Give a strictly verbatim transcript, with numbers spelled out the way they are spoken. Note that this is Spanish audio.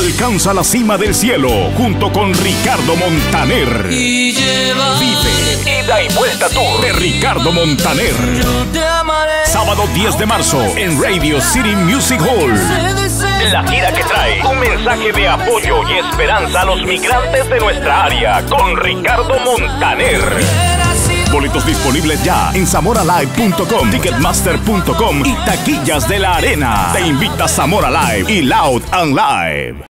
alcanza la cima del cielo junto con Ricardo Montaner. Y Vive Ida y Vuelta Tour de Ricardo Montaner. Sábado diez de marzo en Radio City Music Hall. La gira que trae un mensaje de apoyo y esperanza a los migrantes de nuestra área con Ricardo Montaner. Boletos disponibles ya en Zamora Live punto com, Ticketmaster punto com y taquillas de la arena. Te invita Zamora Live y Loud and Live.